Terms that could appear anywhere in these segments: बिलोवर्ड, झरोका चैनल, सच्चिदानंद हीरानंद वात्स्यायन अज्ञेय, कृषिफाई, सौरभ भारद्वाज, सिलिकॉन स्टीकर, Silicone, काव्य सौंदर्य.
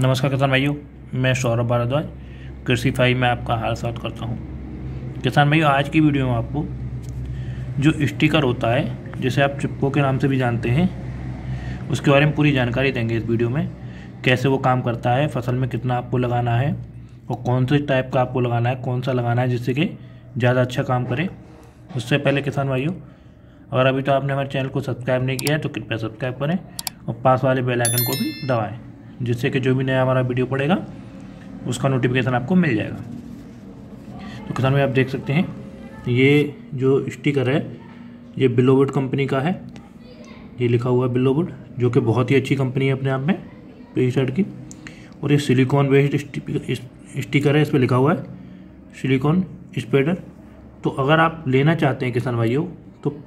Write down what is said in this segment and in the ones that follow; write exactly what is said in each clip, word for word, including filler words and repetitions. नमस्कार किसान भाइयों, मैं सौरभ भारद्वाज कृषिफाई में आपका हाल स्वागत करता हूं। किसान भाइयों, आज की वीडियो में आपको जो स्टिकर होता है, जिसे आप चिपको के नाम से भी जानते हैं, उसके बारे में पूरी जानकारी देंगे इस वीडियो में। कैसे वो काम करता है, फसल में कितना आपको लगाना है और कौन से टाइप का आपको लगाना है, कौन सा लगाना है जिससे कि ज़्यादा अच्छा काम करे। उससे पहले किसान भाइयों, अगर अभी तो आपने हमारे चैनल को सब्सक्राइब नहीं किया है तो कृपया सब्सक्राइब करें और पास वाले बेल आइकन को भी दबाएं, जिससे कि जो भी नया हमारा वीडियो पड़ेगा उसका नोटिफिकेशन आपको मिल जाएगा। तो किसान भाई, आप देख सकते हैं ये जो स्टिकर है ये बिलोवर्ड कंपनी का है। ये लिखा हुआ है बिलोवर्ड, जो कि बहुत ही अच्छी कंपनी है अपने आप में पी शर्ट की। और ये सिलिकॉन बेस्ड स्टिकर है, इस पर लिखा हुआ है सिलिकॉन स्पैडर। तो अगर आप लेना चाहते हैं किसान भाइयों, तो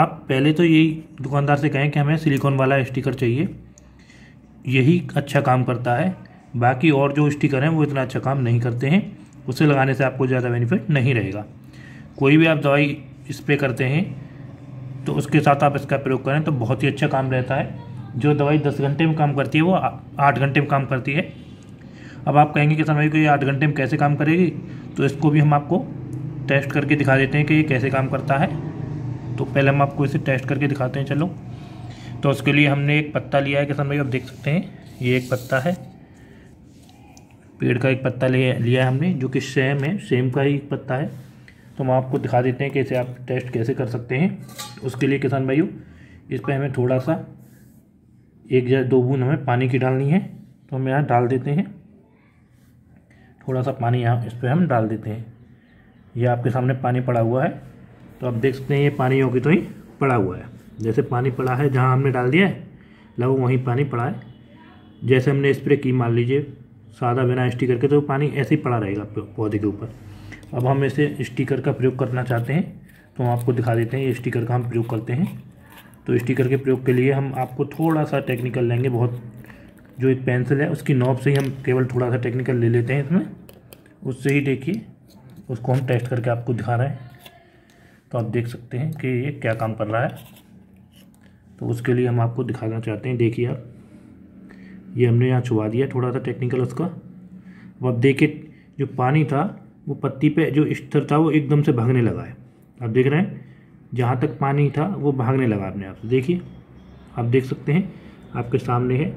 आप पहले तो यही दुकानदार से कहें कि हमें सिलिकॉन वाला स्टिकर चाहिए, यही अच्छा काम करता है। बाकी और जो स्टिकर हैं वो इतना अच्छा काम नहीं करते हैं, उसे लगाने से आपको ज़्यादा बेनिफिट नहीं रहेगा। कोई भी आप दवाई स्प्रे करते हैं तो उसके साथ आप इसका प्रयोग करें तो बहुत ही अच्छा काम रहता है। जो दवाई दस घंटे में काम करती है वो आठ घंटे में काम करती है। अब आप कहेंगे किसान भाई को ये आठ घंटे में कैसे काम करेगी, तो इसको भी हम आपको टेस्ट करके दिखा देते हैं कि ये कैसे काम करता है। तो पहले हम आपको इसे टेस्ट करके दिखाते हैं, चलो। तो उसके लिए हमने एक पत्ता लिया है किसान भाई, आप देख सकते हैं ये एक पत्ता है, पेड़ का एक पत्ता लिया है हमने, जो कि सेम है, सेम का ही एक पत्ता है। तो हम आपको दिखा देते हैं कैसे आप टेस्ट कैसे कर सकते हैं। उसके लिए किसान भाइयों, इस पर हमें थोड़ा सा एक या दो बूंद हमें पानी की डालनी है। तो हम यहाँ डाल देते हैं थोड़ा सा पानी, यहाँ इस पर हम डाल देते हैं। ये आपके सामने पानी पड़ा हुआ है, तो आप देख सकते हैं ये पानी होगी तो ही पड़ा हुआ है। जैसे पानी पड़ा है जहाँ हमने डाल दिया है, लगभग वहीं पानी पड़ा है। जैसे हमने स्प्रे की, मान लीजिए सादा बिना स्टिकर के, तो पानी ऐसे ही पड़ा रहेगा पौधे के ऊपर। अब हम इसे स्टिकर का प्रयोग करना चाहते हैं, तो हम आपको दिखा देते हैं ये स्टिकर का हम प्रयोग करते हैं। तो स्टिकर के प्रयोग के लिए हम आपको थोड़ा सा टेक्निकल लेंगे, बहुत जो एक पेंसिल है उसकी नॉब से ही हम केवल थोड़ा सा टेक्निकल ले लेते हैं इसमें, उससे ही देखिए उसको हम टेस्ट करके आपको दिखा रहे हैं। तो आप देख सकते हैं कि ये क्या काम कर रहा है। तो उसके लिए हम आपको दिखाना चाहते हैं, देखिए आप, ये हमने यहाँ छुपा दिया थोड़ा सा टेक्निकल उसका। अब आप देखिए जो पानी था वो पत्ती पे जो स्तर था वो एकदम से भागने लगा है। आप देख रहे हैं जहाँ तक पानी था वो भागने लगा अपने आप से। देखिए, आप देख सकते हैं आपके सामने है।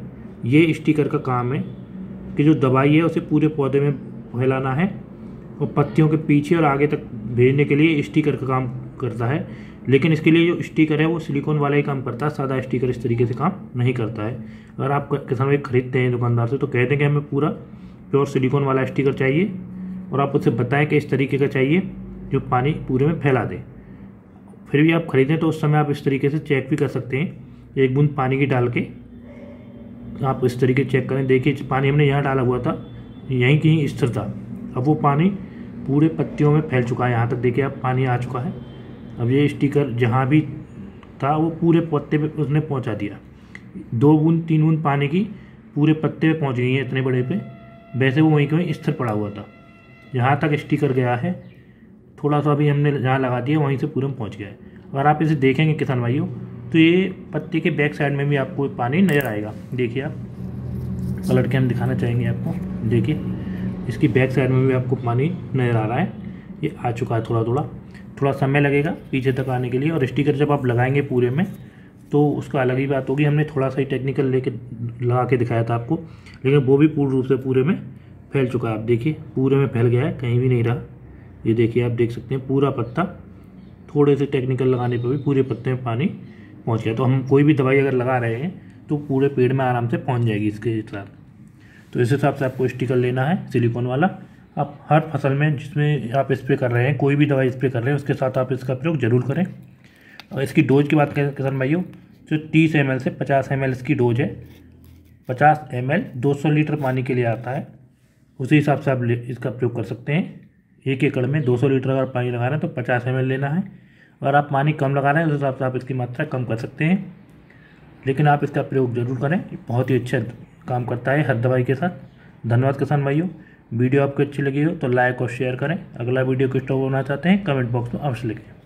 ये स्टिकर का काम है कि जो दवाई है उसे पूरे पौधे में फैलाना है और पत्तियों के पीछे और आगे तक भेजने के लिए स्टिकर का काम करता है। लेकिन इसके लिए जो स्टिकर है वो सिलिकॉन वाला ही काम करता है, सादा स्टिकर इस तरीके से काम नहीं करता है। अगर आप किसान भाई खरीदते हैं दुकानदार से तो कहते हैं कि हमें पूरा प्योर सिलिकॉन वाला स्टिकर चाहिए, और आप उससे बताएं कि इस तरीके का चाहिए जो पानी पूरे में फैला दे। फिर भी आप खरीदें तो उस समय आप इस तरीके से चेक भी कर सकते हैं, एक बूंद पानी की डाल के आप इस तरीके चेक करें। देखिए पानी हमने यहाँ डाला हुआ था, यहीं कहीं स्थिर था, अब वो पानी पूरे पत्तियों में फैल चुका है। यहाँ तक देखिए आप, पानी आ चुका है। अब ये स्टिकर जहाँ भी था वो पूरे पत्ते पे उसने पहुँचा दिया। दो बूंद तीन बूंद पानी की पूरे पत्ते पे पहुँच गई है, इतने बड़े पे। वैसे वो वहीं के वहीं स्थिर पड़ा हुआ था, जहाँ तक स्टिकर गया है थोड़ा सा अभी हमने जहाँ लगा दिया वहीं से पूरे में पहुँच गया है। अगर आप इसे देखेंगे किसान भाइयों तो ये पत्ते के बैक साइड में भी आपको पानी नज़र आएगा। देखिए आप, पलट के हम दिखाना चाहेंगे आपको। देखिए इसकी बैक साइड में भी आपको पानी नज़र आ रहा है, ये आ चुका है। थोड़ा थोड़ा थोड़ा समय लगेगा पीछे तक आने के लिए, और स्टिकर जब आप लगाएंगे पूरे में तो उसका अलग ही बात होगी। हमने थोड़ा सा ही टेक्निकल लेके लगा के दिखाया था आपको, लेकिन वो भी पूर्ण रूप से पूरे में फैल चुका है। आप देखिए पूरे में फैल गया है, कहीं भी नहीं रहा। ये देखिए आप देख सकते हैं पूरा पत्ता, थोड़े से टेक्निकल लगाने पर भी पूरे पत्ते में पानी पहुँच गया। तो हम कोई भी दवाई अगर लगा रहे हैं तो पूरे पेड़ में आराम से पहुँच जाएगी इसके साथ। तो इस हिसाब से आपको स्टिकर लेना है सिलिकॉन वाला। आप हर फसल में जिसमें आप स्प्रे कर रहे हैं, कोई भी दवाई स्प्रे कर रहे हैं, उसके साथ आप इसका प्रयोग जरूर करें। और इसकी डोज की बात करें किसान भाइयों, जो तीस एम एल से पचास एम एल इसकी डोज है। पचास एम एल दो सौ लीटर पानी के लिए आता है, उसी हिसाब से आप इसका प्रयोग कर सकते हैं। एक एकड़ में दो सौ लीटर अगर पानी लगा रहे हैं तो पचास एम एल लेना है। अगर आप पानी कम लगा रहे हैं उस हिसाब से आप इसकी मात्रा कम कर सकते हैं, लेकिन आप इसका प्रयोग जरूर करें, बहुत ही अच्छा काम करता है हर दवाई के साथ। धन्यवाद किसान भाइयों, वीडियो आपको अच्छी लगी हो तो लाइक और शेयर करें। अगला वीडियो किस टॉपिक पर बनाना चाहते हैं कमेंट बॉक्स में अवश्य लिखें।